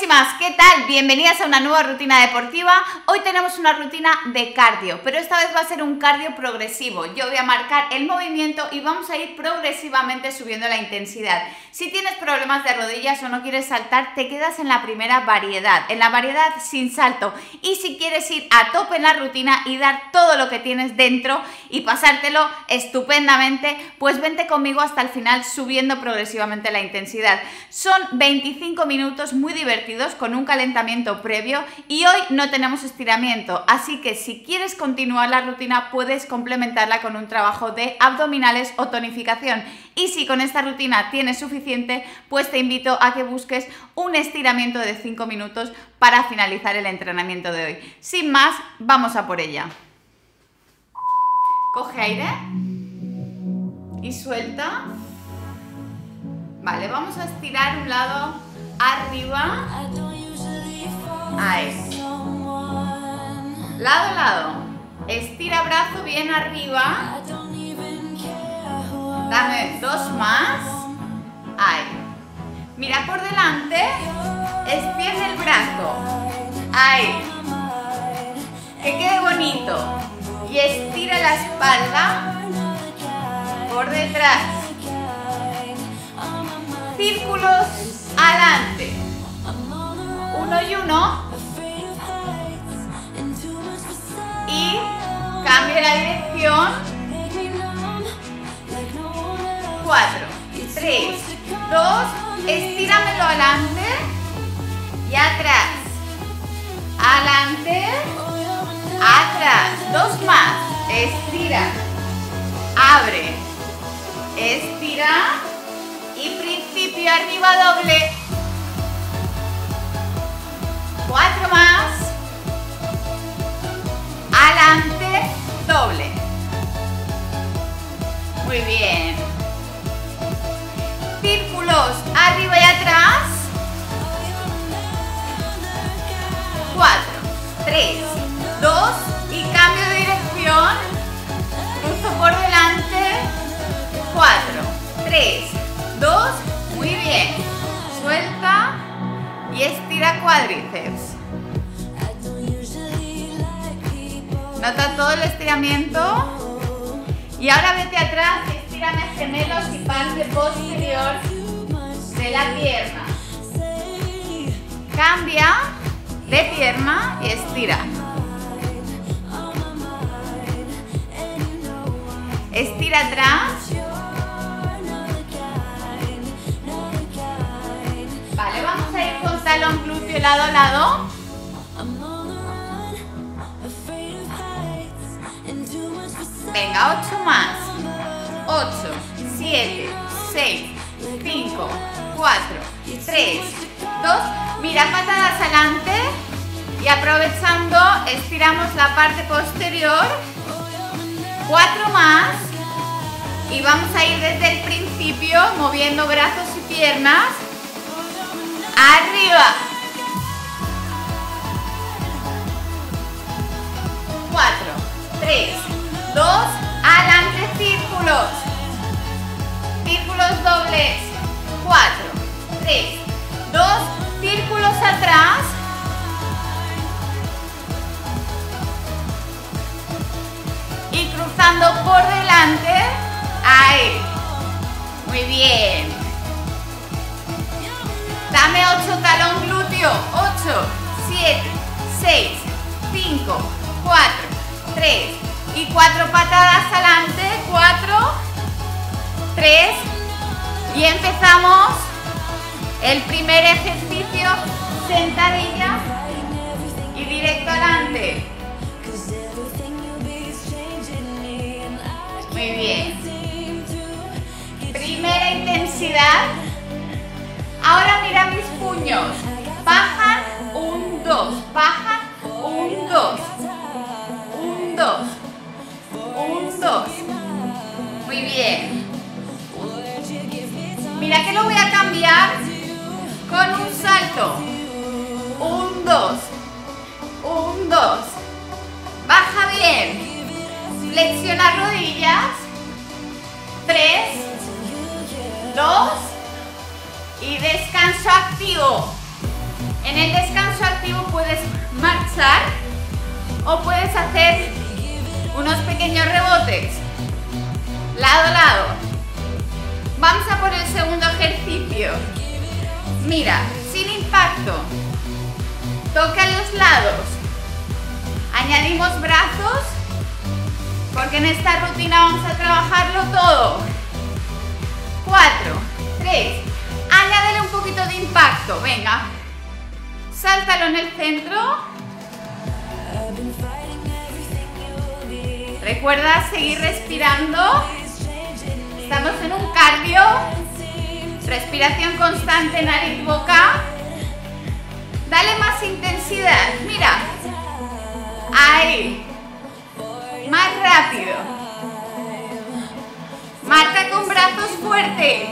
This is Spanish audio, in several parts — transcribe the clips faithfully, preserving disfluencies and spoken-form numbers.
Buenísimas, ¿qué tal? Bienvenidas a una nueva rutina deportiva. Hoy tenemos una rutina de cardio, pero esta vez va a ser un cardio progresivo. Yo voy a marcar el movimiento y vamos a ir progresivamente subiendo la intensidad. Si tienes problemas de rodillas o no quieres saltar, te quedas en la primera variedad, en la variedad sin salto. Y si quieres ir a tope en la rutina y dar todo lo que tienes dentro y pasártelo estupendamente, pues vente conmigo hasta el final subiendo progresivamente la intensidad. Son veinticinco minutos muy divertidos. divertidos con un calentamiento previo y hoy no tenemos estiramiento, así que si quieres continuar la rutina puedes complementarla con un trabajo de abdominales o tonificación, y si con esta rutina tienes suficiente pues te invito a que busques un estiramiento de cinco minutos para finalizar el entrenamiento de hoy. Sin más, vamos a por ella. Coge aire y suelta. Vale, vamos a estirar un lado arriba, ahí, lado a lado, estira brazo bien arriba, dame dos más, ahí, mira por delante, extiende el brazo, ahí, que quede bonito, y estira la espalda por detrás, círculos, adelante, uno y uno, y cambia la dirección, cuatro, tres, dos, estíramelo adelante y atrás, adelante, atrás, dos más, estira, abre, estira, y principio, arriba doble, cuatro más, adelante, doble, muy bien, círculos arriba y atrás, cuatro, tres, dos y cambio de dirección, cruzo por delante, cuatro, tres, dos, muy bien, suelta y estira cuádriceps, nota todo el estiramiento y ahora vete atrás, estírame gemelos y parte posterior de la pierna, cambia de pierna y estira, estira atrás. Vale, vamos a ir con talón glúteo lado a lado. Venga, ocho más. ocho, siete, seis, cinco, cuatro, tres, dos. Mira, patadas adelante y aprovechando estiramos la parte posterior. cuatro más. Y vamos a ir desde el principio moviendo brazos y piernas. Arriba, cuatro, tres, dos, adelante, círculos, círculos dobles, cuatro, tres, dos, círculos atrás, y cruzando por delante, ahí, muy bien. Dame ocho, talón glúteo, ocho, siete, seis, cinco, cuatro, tres y cuatro patadas adelante, cuatro, tres y empezamos el primer ejercicio, sentadillas y directo adelante. Muy bien, primera intensidad. Ahora mira mis puños, bajan, un, dos, bajan, un, dos, un, dos, un, dos, muy bien, mira que lo voy a cambiar con un salto, un, dos, un, dos, baja bien, flexiona rodillas, tres, dos, y descanso activo, En el descanso activo puedes marchar o puedes hacer unos pequeños rebotes, lado a lado. Vamos a por el segundo ejercicio. Mira, sin impacto, toca los lados. Añadimos brazos, porque en esta rutina vamos a trabajarlo todo. Cuatro, tres, añádele un poquito de impacto, venga. Sáltalo en el centro. Recuerda seguir respirando. Estamos en un cardio. Respiración constante, nariz, boca. Dale más intensidad. Mira. Ahí. Más rápido. Marca con brazos fuerte.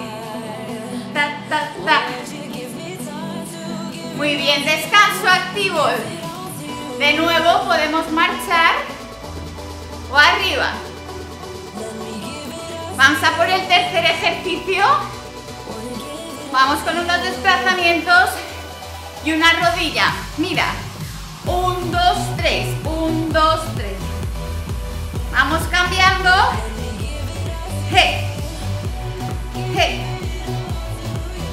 Ta, ta, ta. Muy bien, descanso activo. De nuevo podemos marchar o arriba. Vamos a por el tercer ejercicio. Vamos con unos desplazamientos y una rodilla. Mira, un, dos, tres, un, dos, tres. Vamos cambiando. Hey. Hey.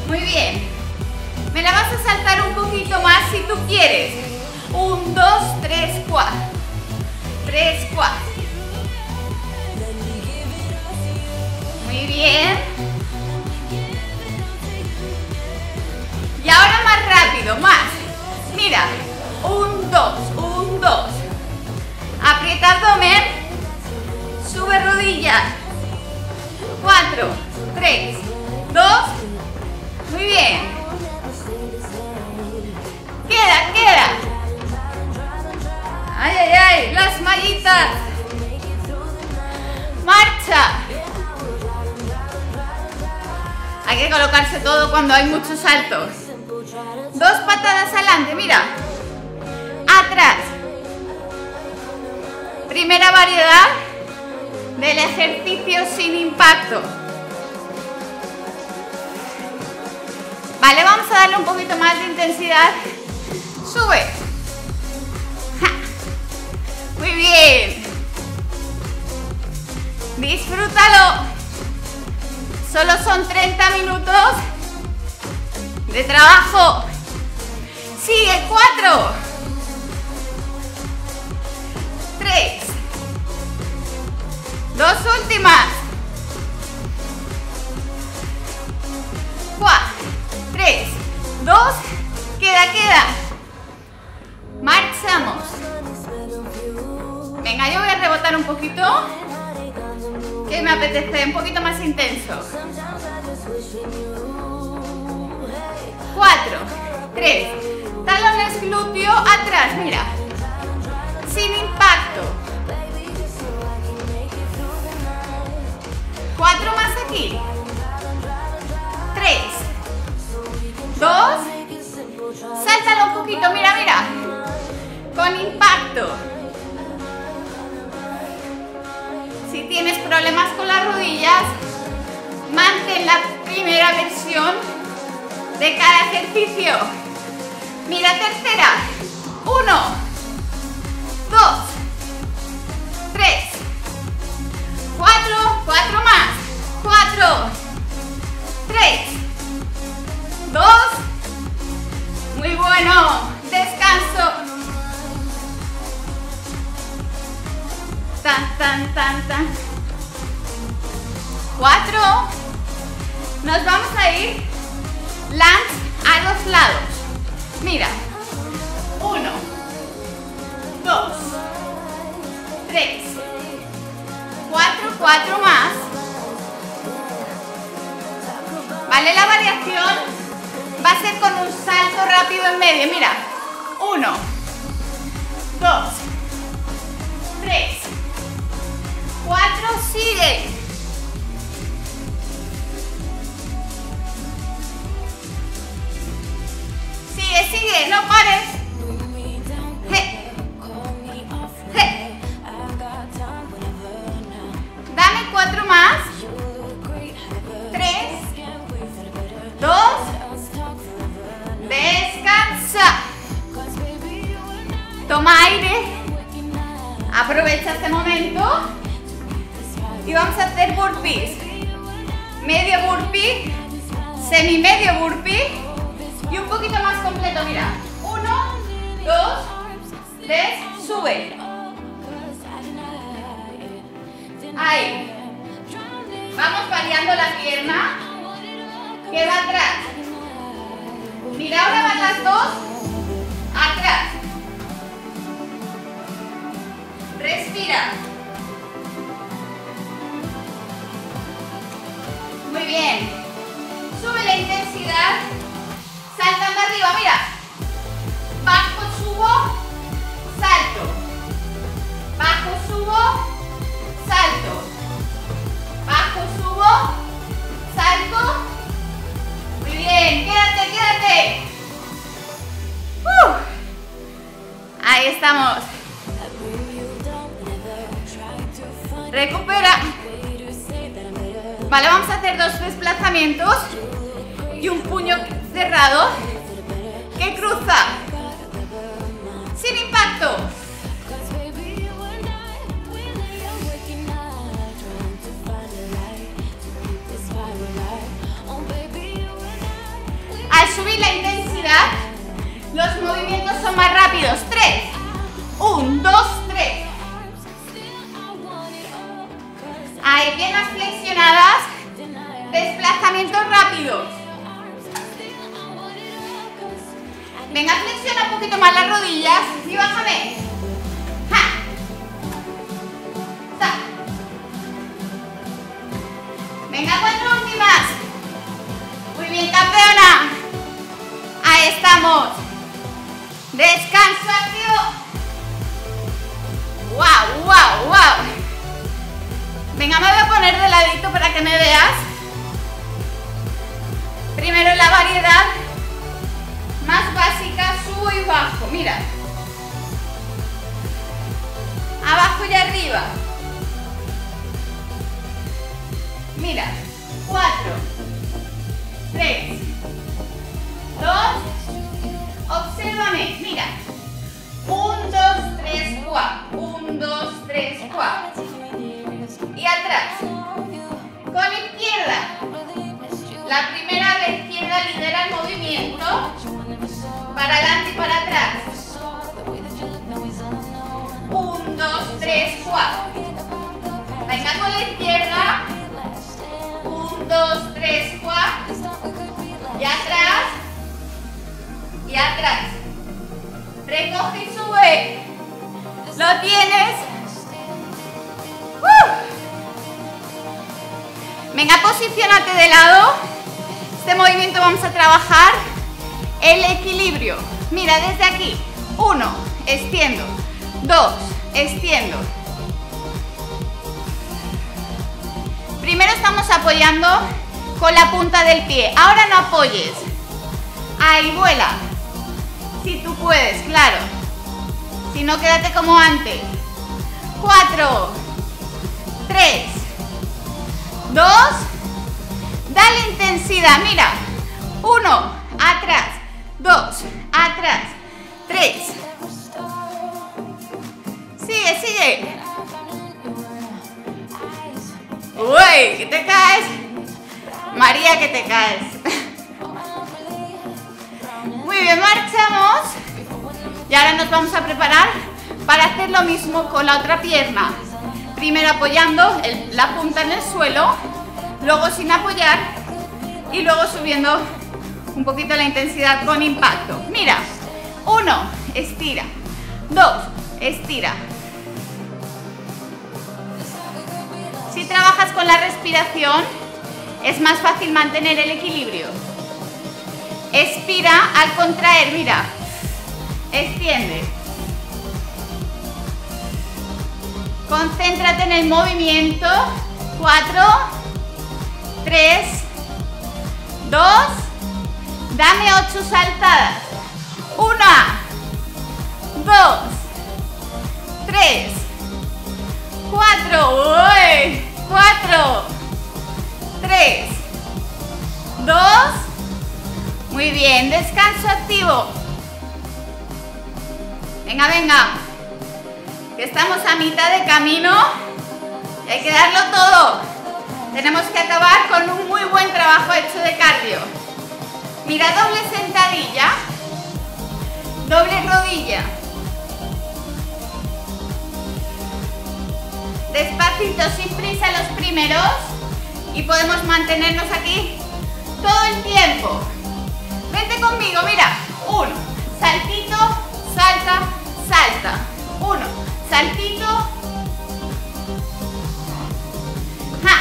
Muy bien. Me la vas a saltar un poquito más si tú quieres. Un, dos, tres, cuatro. Tres, cuatro. Muy bien. Y ahora más rápido, más. Mira. Un, dos, un, dos. Aprieta abdomen. Sube rodillas. Cuatro, tres, dos. Muy bien. Queda, queda. Ay, ay, ay, las mallitas. Marcha. Hay que colocarse todo cuando hay muchos saltos. Dos patadas adelante, mira. Atrás. Primera variedad del ejercicio sin impacto. Vale, vamos a darle un poquito más de intensidad. Sube. Ja. Muy bien. Disfrútalo. Solo son treinta minutos de trabajo. Sigue. Cuatro. Tres. Dos últimas. Cuatro. Tres. Dos. Queda, queda. Marchamos. Venga, yo voy a rebotar un poquito, que me apetece un poquito más intenso. Cuatro, tres, talones, glúteo atrás, mira, sin impacto. Cuatro más aquí. Tres, dos, sáltalo un poquito, mira, mira. Con impacto. Si tienes problemas con las rodillas, mantén la primera versión de cada ejercicio. Mira, tercera. Uno, dos, tres, cuatro, cuatro más, cuatro, tres, dos. Muy bueno. Descanso. Tan, tan, tan, tan. Cuatro. Nos vamos a ir lunge a los lados. Mira. Uno. Dos. Tres. Cuatro, cuatro más. Vale, la variación va a ser con un salto rápido en medio. Mira. Uno. Dos. Tres. Cuatro, sigue. Sigue, sigue, no pares. Hey. Hey. Dame cuatro más. Tres. Dos. Descansa. Toma aire, aprovecha este momento y vamos a hacer burpees. Medio burpee, semi medio burpee y un poquito más completo, mira. Uno, dos, tres, sube. Ahí. Vamos variando la pierna que va atrás. Mira, ahora van las dos atrás. Respira. Muy bien. Sube la intensidad. Saltando arriba, mira. Bajo, subo, salto. Bajo, subo, salto. Bajo, subo, salto. Muy bien. Quédate, quédate. Uh. Ahí estamos. Recupera. Vale, vamos a hacer dos desplazamientos y un puño cerrado que cruza sin impacto. Al subir la intensidad, los movimientos son más rápidos. Tres, un, dos, tres. Ahí, piernas flexionadas, desplazamientos rápidos. Venga, flexiona un poquito más las rodillas y bájame. Ja. Ta. Venga, cuatro últimas. Muy bien, campeona. Ahí estamos. Descanso activo. Wow, wow, wow. Venga, me voy a poner de ladito para que me veas. Primero la variedad más básica, subo y bajo, mira. Abajo y arriba. Mira, cuatro, tres, dos, obsérvame, mira. Un, dos, tres, cuatro, un, dos, tres, cuatro. Y atrás, con izquierda, la primera de izquierda lidera el movimiento, para adelante y para atrás, un, dos, tres, cuatro, venga con la izquierda, un, dos, tres, cuatro, y atrás, y atrás, recoge y sube, lo tienes. Venga, posiciónate de lado. Este movimiento vamos a trabajar el equilibrio. Mira, desde aquí. Uno, extiendo. Dos, extiendo. Primero estamos apoyando con la punta del pie. Ahora no apoyes. Ahí, vuela. Si tú puedes, claro. Si no, quédate como antes. Cuatro, tres, dos, dale intensidad, mira, uno, atrás, dos, atrás, tres, sigue, sigue, uy, que te caes, María, que te caes, muy bien, marchamos, y ahora nos vamos a preparar para hacer lo mismo con la otra pierna. Primero apoyando el, la punta en el suelo, luego sin apoyar y luego subiendo un poquito la intensidad con impacto. Mira, uno, estira, dos, estira. Si trabajas con la respiración, es más fácil mantener el equilibrio. Expira al contraer, mira, extiende. Concéntrate en el movimiento. Cuatro, tres, dos, dame ocho saltadas. Una, dos, tres, cuatro, uy, cuatro, tres, dos, muy bien, descanso activo. Venga, venga. Que estamos a mitad de camino y hay que darlo todo. Tenemos que acabar con un muy buen trabajo hecho de cardio. Mira, doble sentadilla, doble rodilla. Despacito, sin prisa los primeros, y podemos mantenernos aquí todo el tiempo. Vente conmigo, mira, uno, saltito, salta, salta, uno, saltito, ja.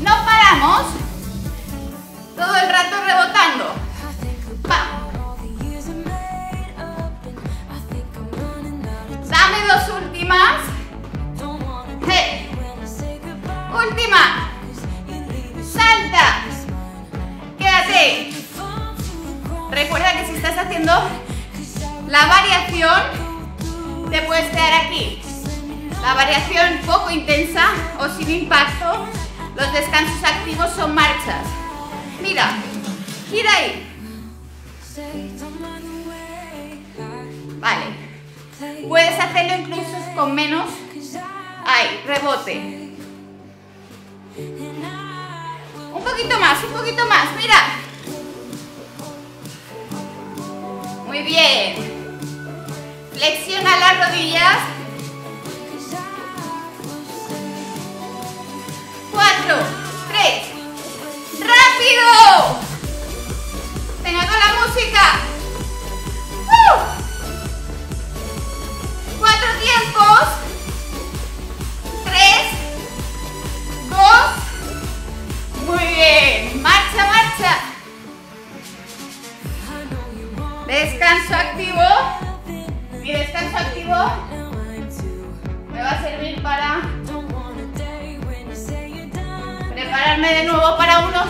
No paramos, todo el rato rebotando, pa. Dame dos últimas, hey. Última, salta, quédate. Recuerda que si estás haciendo la variación, te puedes quedar aquí. La variación poco intensa o sin impacto, los descansos activos son marchas. Mira, gira ahí. Vale, puedes hacerlo incluso con menos. Ahí, rebote. Un poquito más, un poquito más, mira. Muy bien. Flexiona las rodillas. Cuatro, tres. ¡Rápido! Venga con la música. ¡Uh! Cuatro tiempos. Tres. Dos. Muy bien. Marcha, marcha. Descanso activo. Mi descanso activo me va a servir para prepararme de nuevo para unos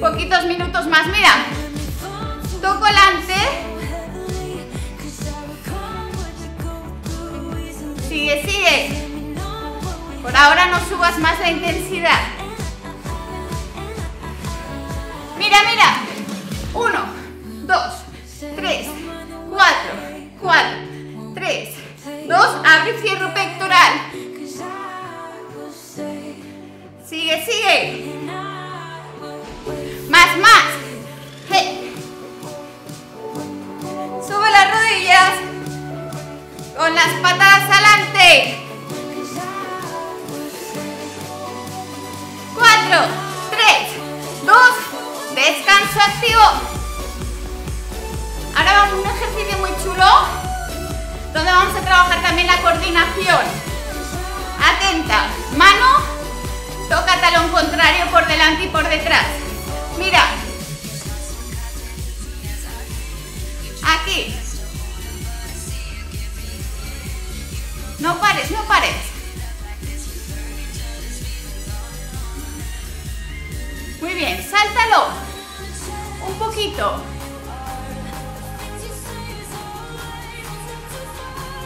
poquitos minutos más. Mira, toco el ante. Sigue, sigue. Por ahora no subas más la intensidad. Mira, mira. Uno, dos, tres, cuatro, cuatro, tres, dos. Abre y cierro pectoral. Sigue, sigue. Más, más. Hey. Sube las rodillas. Con las patadas adelante. cuatro, tres, dos, descanso activo. Ahora vamos a un ejercicio muy chulo donde vamos a trabajar también la coordinación. Atenta, mano, toca talón contrario por delante y por detrás. Mira, aquí. No pares, no pares. Muy bien, sáltalo un poquito.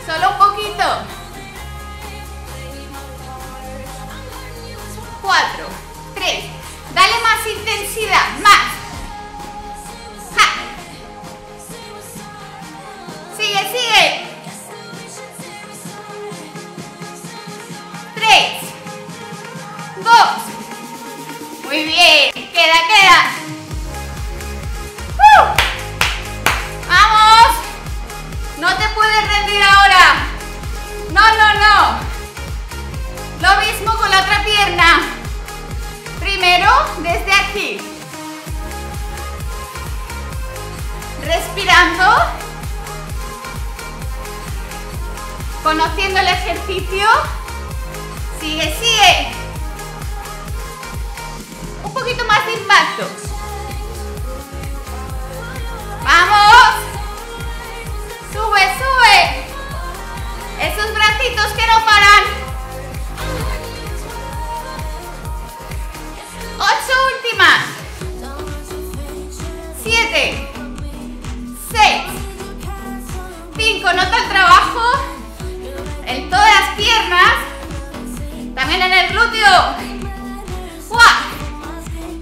Solo un poquito. Cuatro, tres. Dale más intensidad, más. Ja. Sigue, sigue. Tres. Dos. Muy bien, queda, queda. ¡Uh! ¡Vamos! No te puedes rendir ahora. No, no, no. Lo mismo con la otra pierna. Primero, desde aquí. Respirando. Conociendo el ejercicio. Sigue, sigue. Un poquito más de impacto. ¡Vamos! ¡Sube, sube! Esos bracitos que no paran. Ocho últimas. Siete. Seis. Cinco. Nota el trabajo en todas las piernas. También en el glúteo. ¡Guau!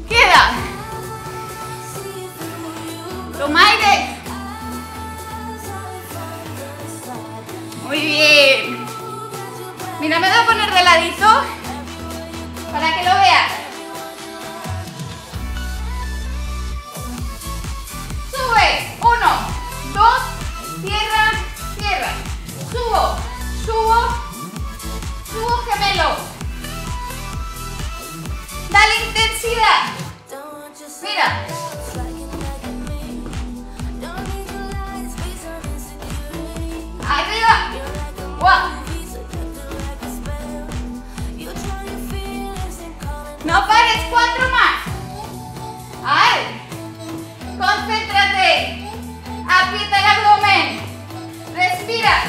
Queda. Toma aire. Muy bien. Mira, me voy a poner de ladito para que lo veas. Sube, uno, dos, cierra, cierra. Subo, subo, subo gemelo. Dale intensidad. Mira. Arriba. Wow. No pares, cuatro más. Ay. Concéntrate. Aprieta el abdomen. Respira.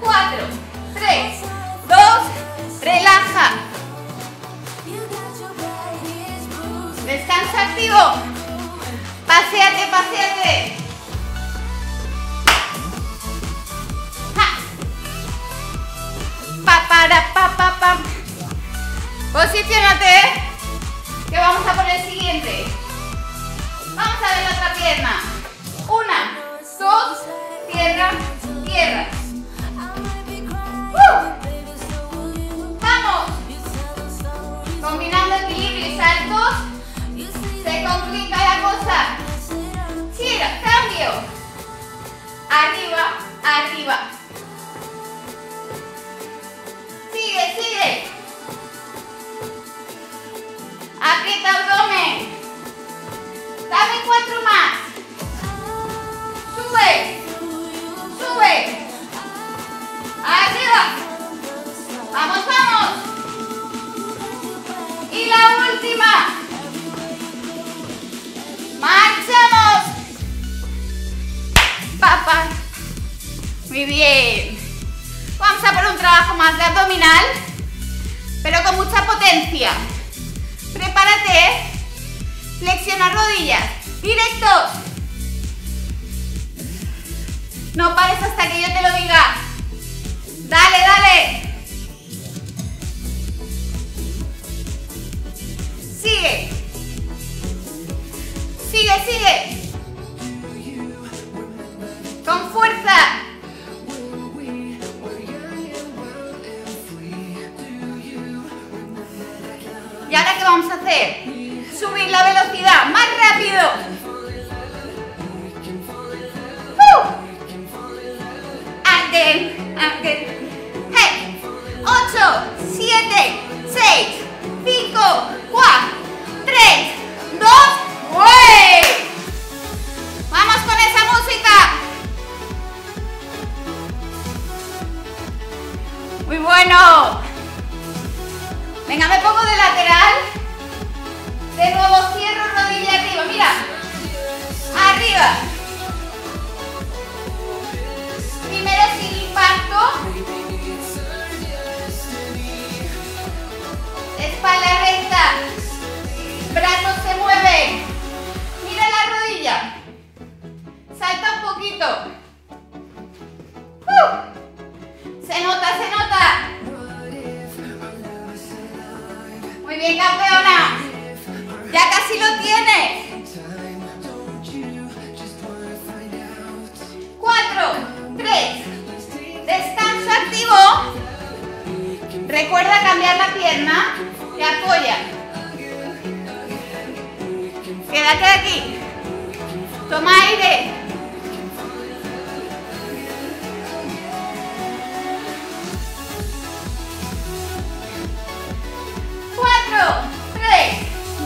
Cuatro, tres, dos, relaja. Descansa activo. Paseate, paseate. Para, pa, pa, pa. Posiciónate, que vamos a por el siguiente. Vamos a ver la otra pierna. Una, dos, tierra, tierra. Uh. Vamos. Combinando equilibrio y saltos. Se complica la cosa. Gira, cambio. Arriba, arriba. Sigue, sigue. Aprieta abdomen. Dame cuatro más. Sube. Sube. Arriba. Vamos, vamos. Y la última. Marchamos. Papá. Muy bien. Vamos a por un trabajo más de abdominal, pero con mucha potencia. Prepárate, flexiona rodillas, directos. No pares hasta que yo te lo diga. Dale, dale. Sigue. Sigue, sigue. Con fuerza. Y ahora, ¿qué vamos a hacer? Subir la velocidad, más rápido. ¡Uh! Again, again. Hey. ocho, siete, seis, cinco, cuatro, tres, dos, ¡Uey! ¡Vamos con esa música! ¡Muy bueno! Venga, me pongo de lateral. De nuevo cierro, rodilla arriba. Mira. Arriba. Primero sin impacto. Espalda recta. Brazos se mueven. Mira la rodilla. Salta un poquito. ¡Uh! Se nota, se nota. Muy bien, campeona. Ya casi lo tienes. Cuatro, tres. Descanso activo. Recuerda cambiar la pierna. Te apoya. Quédate aquí. Toma aire. cuatro, tres,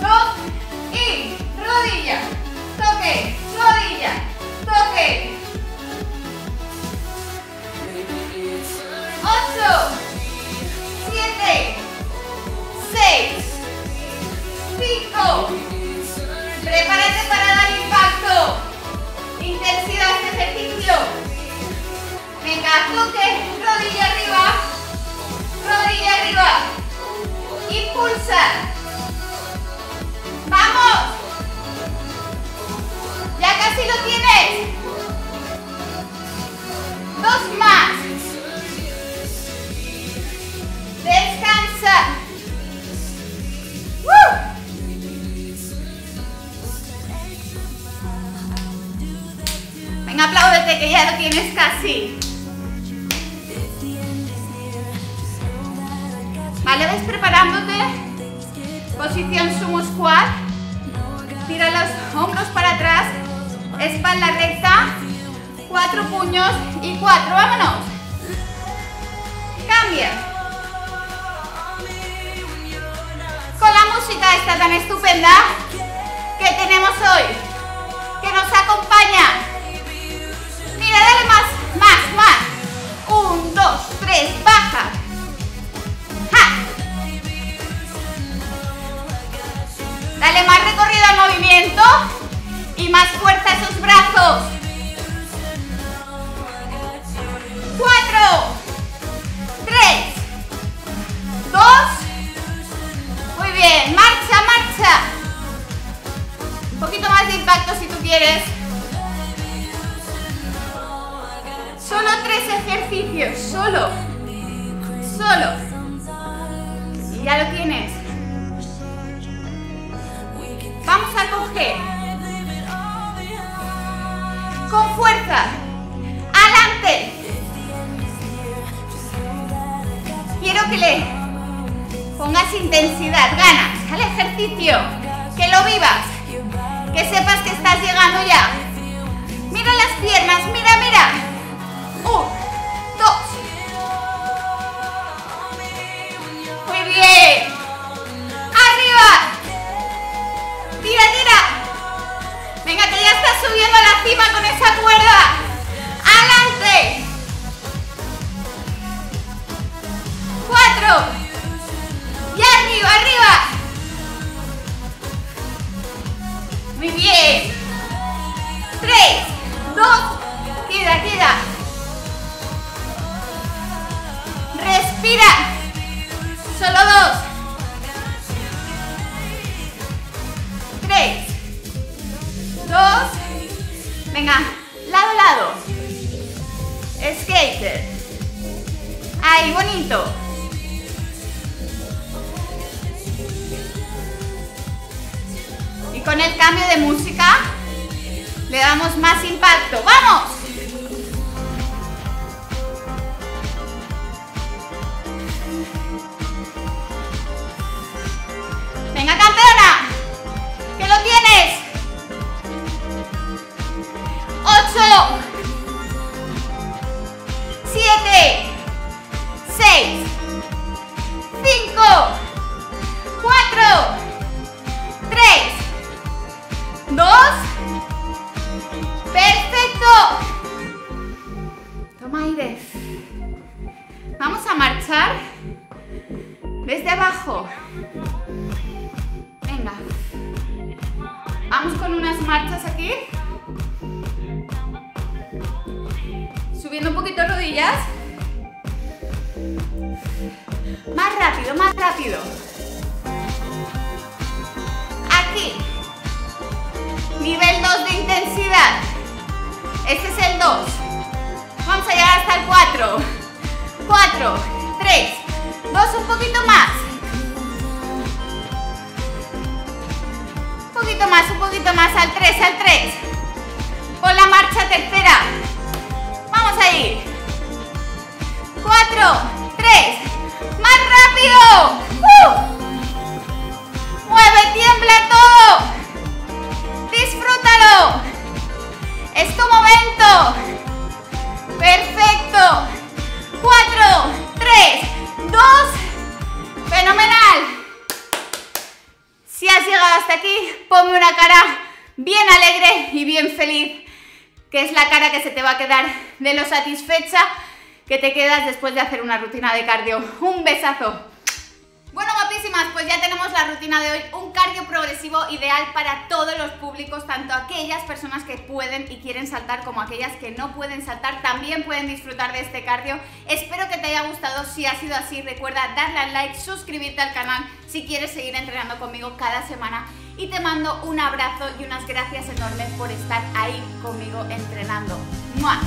dos y rodilla, toque, rodilla, toque. ocho, siete, seis, cinco. Prepárate para dar impacto. Intensidad de este ejercicio. Venga, toque, rodilla arriba, rodilla arriba. Impulsa. ¡Vamos! ¡Ya casi lo tienes! ¡Dos más! ¡Descansa! ¡Uh! Venga, aplaude acuérdate que ya lo tienes casi. Vale, ves preparándote. Posición sumo squat. Tira los hombros para atrás. Espalda recta. Cuatro puños y cuatro. Vámonos. Cambia. Con la música esta tan estupenda que tenemos hoy, que nos acompaña. Mira, dale más, más, más. Un, dos, tres, baja. Dale más recorrido al movimiento y más fuerza a esos brazos. Cuatro, tres, dos. Muy bien, marcha, marcha. Un poquito más de impacto si tú quieres. Solo tres ejercicios, solo, solo. Y ya lo tienes. Vamos a coger con fuerza, adelante. Quiero que le pongas intensidad, ganas al ejercicio, que lo vivas, que sepas que estás llegando ya. Mira las piernas, mira, mira. Un, dos. Muy bien. Arriba. Tira, tira. Venga, que ya estás subiendo a la cima con esa cuerda. Adelante. Cuatro. Y arriba, arriba. Muy bien. Tres, dos. Queda, queda. Respira. Solo dos. Dos. Venga, lado a lado. Skater. Ahí, bonito. Y con el cambio de música le damos más impacto. ¡Vamos! Venga, campeona. ¡Que lo tienes! ocho, siete, seis, cinco, cuatro, tres, dos, perfecto. Toma aire. Vamos a marchar desde abajo. Venga. Vamos con unas marchas aquí. Subiendo un poquito rodillas. Más rápido, más rápido. Aquí. Nivel dos de intensidad. Este es el dos. Vamos a llegar hasta el cuatro. cuatro, tres, dos, un poquito más. Un poquito más, un poquito más, al tres, al tres. Con la marcha tercera. Vamos a ir. Cuatro, tres. ¡Más rápido! ¡Uh! ¡Mueve, tiembla todo! ¡Disfrútalo! ¡Es tu momento! ¡Perfecto! Cuatro, tres, dos. ¡Fenomenal! Si has llegado hasta aquí, ponme una cara bien alegre y bien feliz, que es la cara que se te va a quedar de lo satisfecha que te quedas después de hacer una rutina de cardio. ¡Un besazo! Bueno, guapísimas, pues ya tenemos la rutina de hoy, un cardio progresivo ideal para todos los públicos, tanto aquellas personas que pueden y quieren saltar como aquellas que no pueden saltar, también pueden disfrutar de este cardio. Espero que te haya gustado, si ha sido así recuerda darle al like, suscribirte al canal si quieres seguir entrenando conmigo cada semana. Y te mando un abrazo y unas gracias enormes por estar ahí conmigo entrenando. ¡Mua!